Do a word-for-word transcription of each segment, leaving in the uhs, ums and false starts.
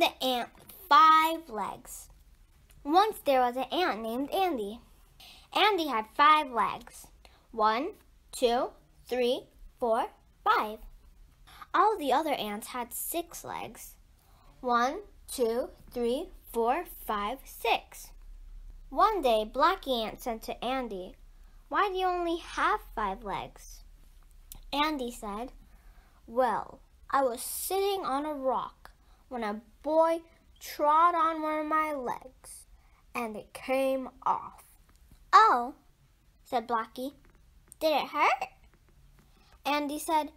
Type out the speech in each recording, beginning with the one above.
gave the ant five legs. Once there was an ant named Andy. Andy had five legs. One, two, three, four, five. All the other ants had six legs. One, two, three, four, five, six. One day, Blackie Ant said to Andy, "Why do you only have five legs?" Andy said, "Well, I was sitting on a rock when a boy trod on one of my legs, and it came off." "Oh," said Blackie. "Did it hurt?" Andy said,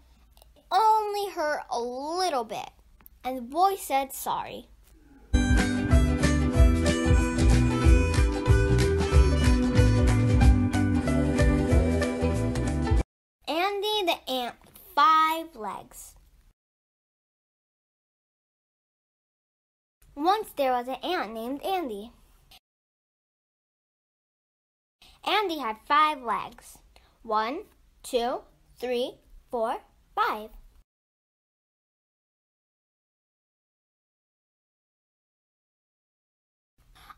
"It only hurt a little bit," and the boy said sorry. The ant five legs. Once there was an ant named Andy. Andy had five legs. One, two, three, four, five.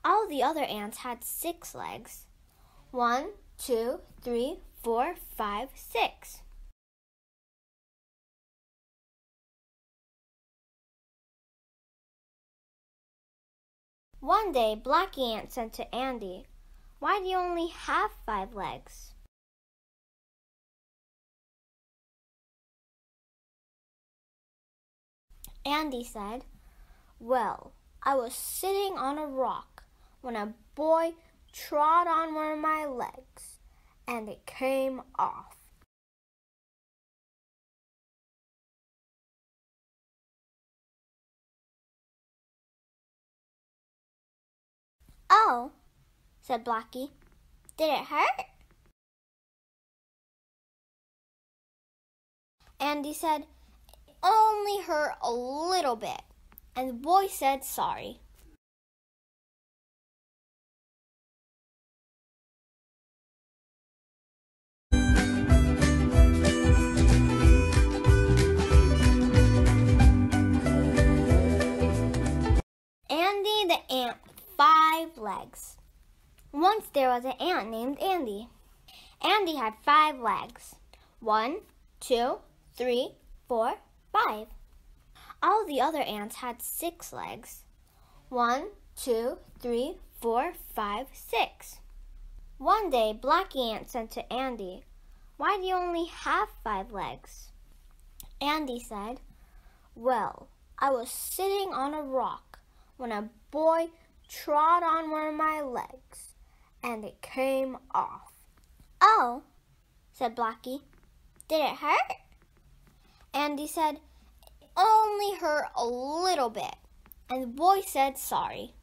All the other ants had six legs. One, two, three, four, five, six. One day, Blackie Ant said to Andy, "Why do you only have five legs?" Andy said, "Well, I was sitting on a rock when a boy trod on one of my legs, and it came off." "Oh," said Blackie. "Did it hurt?" Andy said, "It only hurt a little bit," and the boy said sorry. Andy the ant. Five legs. Once there was an ant named Andy. Andy had five legs. One, two, three, four, five. All the other ants had six legs. One, two, three, four, five, six. One day, Blackie Ant said to Andy, "Why do you only have five legs?" Andy said, "Well, I was sitting on a rock when a boy trod on one of my legs, and it came off." "Oh," said Blackie. "Did it hurt?" Andy said, "It only hurt a little bit," and the boy said sorry.